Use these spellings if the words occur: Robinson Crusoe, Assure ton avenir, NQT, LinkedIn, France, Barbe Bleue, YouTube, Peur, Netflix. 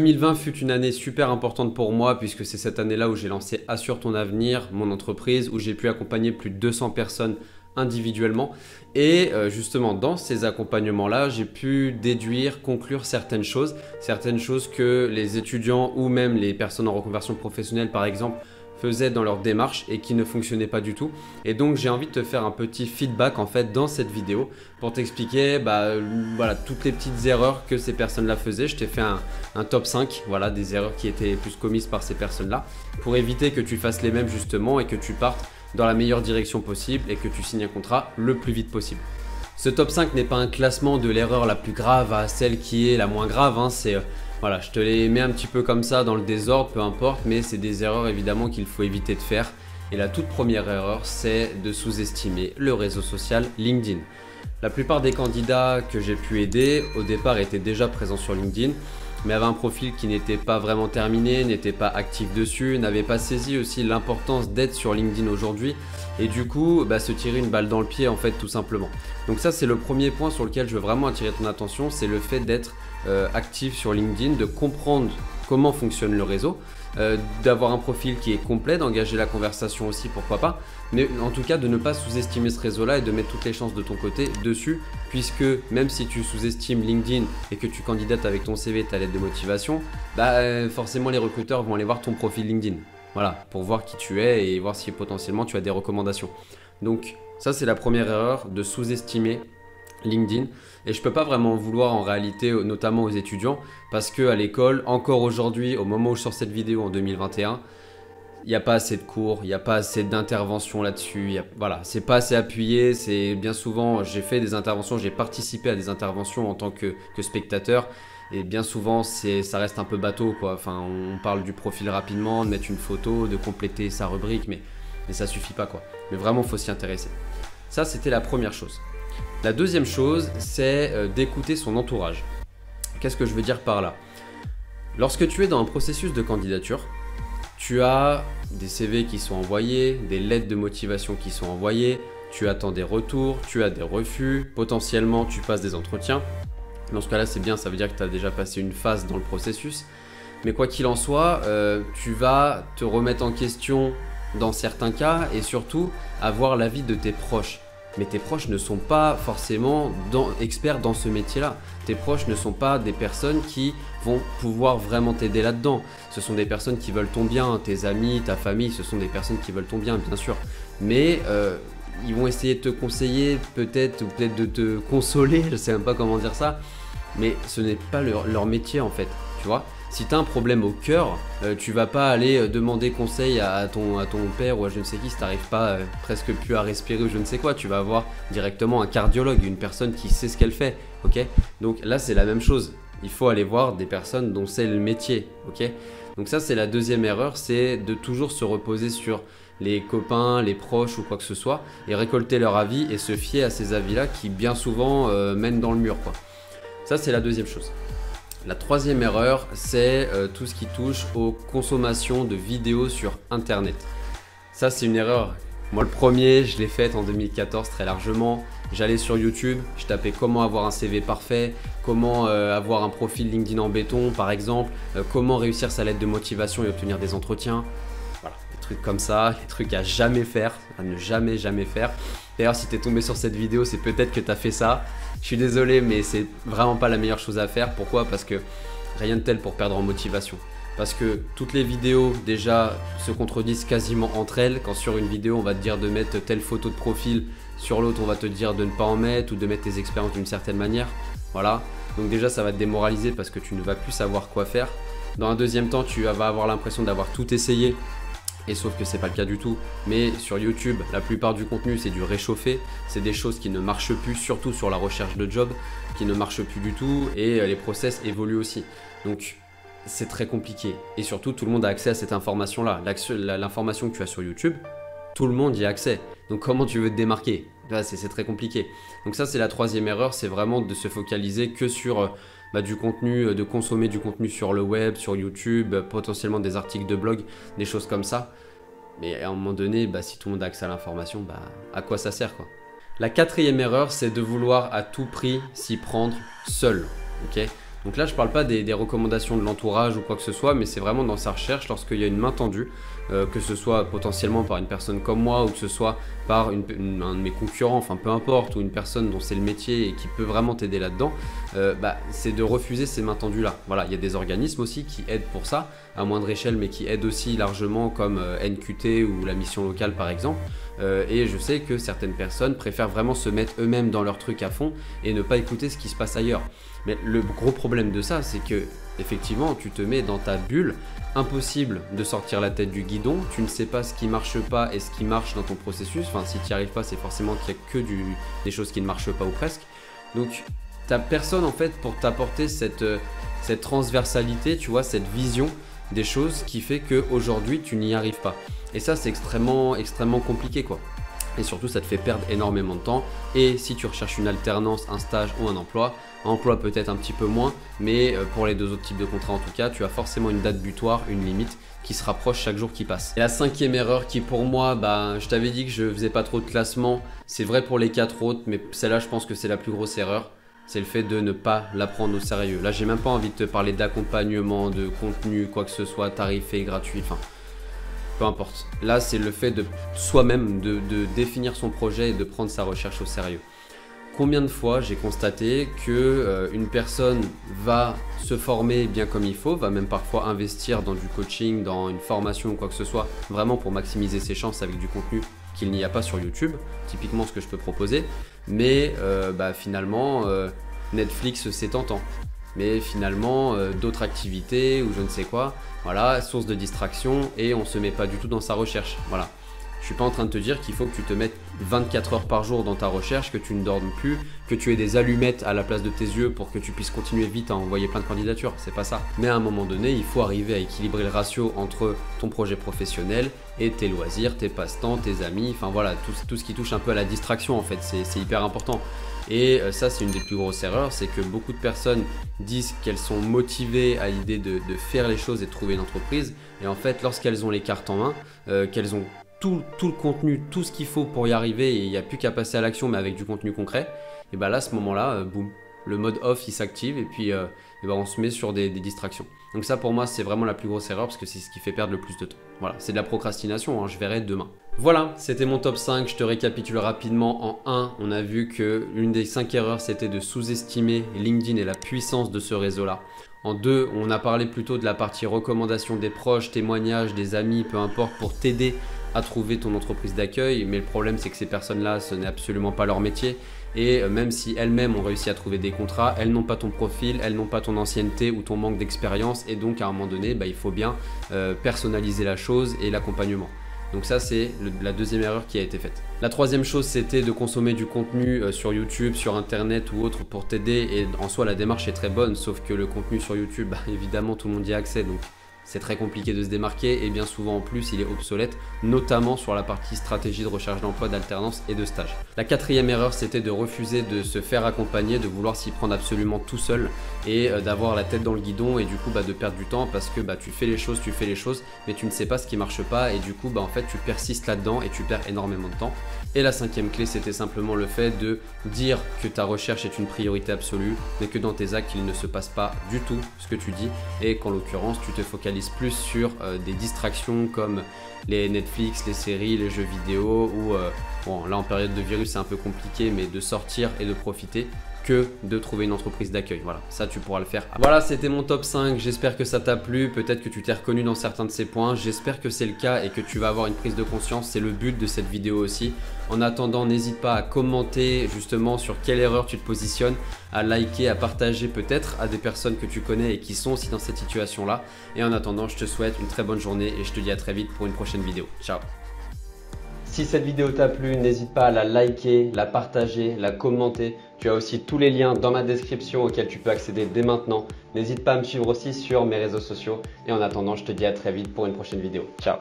2020 fut une année super importante pour moi puisque c'est cette année-là où j'ai lancé Assure ton avenir, mon entreprise, où j'ai pu accompagner plus de 200 personnes individuellement. Et justement, dans ces accompagnements-là, j'ai pu déduire, conclure certaines choses que les étudiants ou même les personnes en reconversion professionnelle, par exemple, faisaient dans leur démarche et qui ne fonctionnait pas du tout. Et donc j'ai envie de te faire un petit feedback en fait dans cette vidéo pour t'expliquer voilà, toutes les petites erreurs que ces personnes-là faisaient. Je t'ai fait un top 5 voilà, des erreurs qui étaient plus commises par ces personnes-là pour éviter que tu fasses les mêmes justement et que tu partes dans la meilleure direction possible et que tu signes un contrat le plus vite possible. Ce top 5 n'est pas un classement de l'erreur la plus grave à celle qui est la moins grave, hein, c'est... Voilà, je te les mets un petit peu comme ça dans le désordre, peu importe, mais c'est des erreurs évidemment qu'il faut éviter de faire. Et la toute première erreur, c'est de sous-estimer le réseau social LinkedIn. La plupart des candidats que j'ai pu aider au départ étaient déjà présents sur LinkedIn, mais avaient un profil qui n'était pas vraiment terminé, n'était pas actif dessus, n'avaient pas saisi aussi l'importance d'être sur LinkedIn aujourd'hui et du coup se tirer une balle dans le pied en fait tout simplement. Donc ça c'est le premier point sur lequel je veux vraiment attirer ton attention, c'est le fait d'être actif sur LinkedIn, de comprendre comment fonctionne le réseau, d'avoir un profil qui est complet, d'engager la conversation aussi pourquoi pas, mais en tout cas de ne pas sous-estimer ce réseau là et de mettre toutes les chances de ton côté dessus, puisque même si tu sous-estimes LinkedIn et que tu candidates avec ton CV, ta lettre de motivation, forcément les recruteurs vont aller voir ton profil LinkedIn, voilà, pour voir qui tu es et voir si potentiellement tu as des recommandations. Donc ça c'est la première erreur, de sous-estimer LinkedIn, et je peux pas vraiment vouloir en réalité, notamment aux étudiants, parce que à l'école, encore aujourd'hui, au moment où je sors cette vidéo en 2021, il n'y a pas assez de cours, il n'y a pas assez d'interventions là-dessus, voilà, c'est pas assez appuyé, c'est bien souvent, j'ai fait des interventions, j'ai participé à des interventions en tant que spectateur, et bien souvent ça reste un peu bateau quoi, enfin on parle du profil rapidement, de mettre une photo, de compléter sa rubrique, mais ça suffit pas quoi, mais vraiment faut s'y intéresser. Ça c'était la première chose. La deuxième chose, c'est d'écouter son entourage. Qu'est-ce que je veux dire par là? Lorsque tu es dans un processus de candidature, tu as des CV qui sont envoyés, des lettres de motivation qui sont envoyées, tu attends des retours, tu as des refus, potentiellement tu passes des entretiens. Dans ce cas-là, c'est bien, ça veut dire que tu as déjà passé une phase dans le processus. Mais quoi qu'il en soit, tu vas te remettre en question dans certains cas et surtout avoir l'avis de tes proches. Mais tes proches ne sont pas forcément experts dans ce métier-là. Tes proches ne sont pas des personnes qui vont pouvoir vraiment t'aider là-dedans. Ce sont des personnes qui veulent ton bien, tes amis, ta famille, ce sont des personnes qui veulent ton bien, bien sûr. Mais ils vont essayer de te conseiller, peut-être, ou peut-être de te consoler, je sais même pas comment dire ça. Mais ce n'est pas leur métier en fait, tu vois. Si tu as un problème au cœur, tu vas pas aller demander conseil à ton père ou à je ne sais qui si tu n'arrives pas presque plus à respirer ou je ne sais quoi. Tu vas avoir directement un cardiologue, une personne qui sait ce qu'elle fait. Okay, donc là, c'est la même chose. Il faut aller voir des personnes dont c'est le métier. Okay, donc ça, c'est la deuxième erreur, c'est de toujours se reposer sur les copains, les proches ou quoi que ce soit et récolter leur avis et se fier à ces avis-là qui bien souvent mènent dans le mur, quoi. Ça, c'est la deuxième chose. La troisième erreur, c'est tout ce qui touche aux consommations de vidéos sur internet. Ça c'est une erreur, moi le premier je l'ai faite en 2014 très largement. J'allais sur YouTube, je tapais comment avoir un CV parfait, comment avoir un profil LinkedIn en béton par exemple, comment réussir sa lettre de motivation et obtenir des entretiens. Voilà, des trucs comme ça, des trucs à jamais faire, à ne jamais faire. D'ailleurs si tu es tombé sur cette vidéo, c'est peut-être que tu as fait ça. Je suis désolé mais c'est vraiment pas la meilleure chose à faire. Pourquoi? Parce que rien de tel pour perdre en motivation. Parce que toutes les vidéos déjà se contredisent quasiment entre elles. Quand sur une vidéo on va te dire de mettre telle photo de profil, sur l'autre on va te dire de ne pas en mettre ou de mettre tes expériences d'une certaine manière. Voilà, donc déjà ça va te démoraliser parce que tu ne vas plus savoir quoi faire. Dans un deuxième temps tu vas avoir l'impression d'avoir tout essayé. Et sauf que c'est pas le cas du tout, mais sur YouTube la plupart du contenu c'est du réchauffé, c'est des choses qui ne marchent plus, surtout sur la recherche de job qui ne marche plus du tout, et les process évoluent aussi, donc c'est très compliqué et surtout tout le monde a accès à cette information là. L'information que tu as sur YouTube, tout le monde y a accès, donc comment tu veux te démarquer? C'est très compliqué. Donc ça c'est la troisième erreur, c'est vraiment de se focaliser que sur du contenu, de consommer du contenu sur le web, sur YouTube, potentiellement des articles de blog, des choses comme ça. Mais à un moment donné, si tout le monde a accès à l'information, à quoi ça sert quoi? La quatrième erreur, c'est de vouloir à tout prix s'y prendre seul. Okay, Donc là, je ne parle pas des recommandations de l'entourage ou quoi que ce soit, mais c'est vraiment dans sa recherche lorsqu'il y a une main tendue, que ce soit potentiellement par une personne comme moi ou que ce soit par un de mes concurrents, enfin peu importe, ou une personne dont c'est le métier et qui peut vraiment t'aider là-dedans, c'est de refuser ces mains tendues-là. Voilà, il y a des organismes aussi qui aident pour ça, à moindre échelle, mais qui aident aussi largement comme NQT ou la mission locale par exemple. Et je sais que certaines personnes préfèrent vraiment se mettre eux-mêmes dans leur truc à fond et ne pas écouter ce qui se passe ailleurs. Mais le gros problème de ça, c'est que effectivement, tu te mets dans ta bulle, impossible de sortir la tête du guidon, tu ne sais pas ce qui marche pas et ce qui marche dans ton processus. Enfin, si tu n'y arrives pas, c'est forcément qu'il n'y a que des choses qui ne marchent pas ou presque. Donc, tu n'as personne en fait pour t'apporter cette transversalité, tu vois, cette vision des choses qui fait qu'aujourd'hui, tu n'y arrives pas. Et ça, c'est extrêmement, extrêmement compliqué, quoi. Et surtout, ça te fait perdre énormément de temps. Et si tu recherches une alternance, un stage ou un emploi peut-être un petit peu moins, mais pour les deux autres types de contrats en tout cas, tu as forcément une date butoir, une limite qui se rapproche chaque jour qui passe. Et la cinquième erreur qui pour moi, je t'avais dit que je faisais pas trop de classement, c'est vrai pour les 4 autres, mais celle-là, je pense que c'est la plus grosse erreur. C'est le fait de ne pas la prendre au sérieux. Là, j'ai même pas envie de te parler d'accompagnement, de contenu, quoi que ce soit, tarifé, gratuit, enfin... peu importe. Là, c'est le fait de soi-même de définir son projet et de prendre sa recherche au sérieux. Combien de fois j'ai constaté que une personne va se former bien comme il faut, va même parfois investir dans du coaching, dans une formation ou quoi que ce soit, vraiment pour maximiser ses chances avec du contenu qu'il n'y a pas sur YouTube, typiquement ce que je peux proposer, mais finalement, Netflix c'est tentant. Mais finalement d'autres activités ou je ne sais quoi, voilà, source de distraction et on se met pas du tout dans sa recherche, voilà. Je suis pas en train de te dire qu'il faut que tu te mettes 24 heures par jour dans ta recherche, que tu ne dormes plus, que tu aies des allumettes à la place de tes yeux pour que tu puisses continuer vite à envoyer plein de candidatures, c'est pas ça. Mais à un moment donné, il faut arriver à équilibrer le ratio entre ton projet professionnel et tes loisirs, tes passe-temps, tes amis, enfin voilà, tout ce qui touche un peu à la distraction en fait, c'est hyper important. Et ça, c'est une des plus grosses erreurs, c'est que beaucoup de personnes disent qu'elles sont motivées à l'idée de faire les choses et de trouver une entreprise. Et en fait, lorsqu'elles ont les cartes en main, qu'elles ont tout le contenu, tout ce qu'il faut pour y arriver, et il n'y a plus qu'à passer à l'action, mais avec du contenu concret, et bien là, à ce moment-là, boum, le mode off, il s'active, et puis on se met sur des distractions. Donc ça, pour moi, c'est vraiment la plus grosse erreur, parce que c'est ce qui fait perdre le plus de temps. Voilà, c'est de la procrastination, hein, je verrai demain. Voilà, c'était mon top 5, je te récapitule rapidement. En 1, on a vu que l'une des 5 erreurs, c'était de sous-estimer LinkedIn et la puissance de ce réseau-là. En 2, on a parlé plutôt de la partie recommandation des proches, témoignages, des amis, peu importe, pour t'aider à trouver ton entreprise d'accueil. Mais le problème, c'est que ces personnes-là, ce n'est absolument pas leur métier. Et même si elles-mêmes ont réussi à trouver des contrats, elles n'ont pas ton profil, elles n'ont pas ton ancienneté ou ton manque d'expérience. Et donc, à un moment donné, il faut bien personnaliser la chose et l'accompagnement. Donc ça, c'est la deuxième erreur qui a été faite. La troisième chose, c'était de consommer du contenu sur YouTube, sur Internet ou autre pour t'aider. Et en soi, la démarche est très bonne, sauf que le contenu sur YouTube, évidemment, tout le monde y a accès. Donc c'est très compliqué de se démarquer et bien souvent en plus, il est obsolète, notamment sur la partie stratégie de recherche d'emploi, d'alternance et de stage. La quatrième erreur, c'était de refuser de se faire accompagner, de vouloir s'y prendre absolument tout seul et d'avoir la tête dans le guidon et du coup de perdre du temps parce que tu fais les choses mais tu ne sais pas ce qui marche pas et du coup en fait tu persistes là-dedans et tu perds énormément de temps. Et la cinquième clé, c'était simplement le fait de dire que ta recherche est une priorité absolue mais que dans tes actes il ne se passe pas du tout ce que tu dis et qu'en l'occurrence tu te focalises plus sur des distractions comme les Netflix, les séries, les jeux vidéo ou bon là en période de virus c'est un peu compliqué mais de sortir et de profiter que de trouver une entreprise d'accueil. Voilà, ça tu pourras le faire. Voilà, c'était mon top 5, j'espère que ça t'a plu, peut-être que tu t'es reconnu dans certains de ces points, j'espère que c'est le cas et que tu vas avoir une prise de conscience, c'est le but de cette vidéo aussi. En attendant, n'hésite pas à commenter justement sur quelle erreur tu te positionnes, à liker, à partager peut-être à des personnes que tu connais et qui sont aussi dans cette situation-là. Et en attendant, je te souhaite une très bonne journée et je te dis à très vite pour une prochaine vidéo. Ciao! Si cette vidéo t'a plu, n'hésite pas à la liker, la partager, la commenter. Tu as aussi tous les liens dans ma description auxquels tu peux accéder dès maintenant. N'hésite pas à me suivre aussi sur mes réseaux sociaux. Et en attendant, je te dis à très vite pour une prochaine vidéo. Ciao!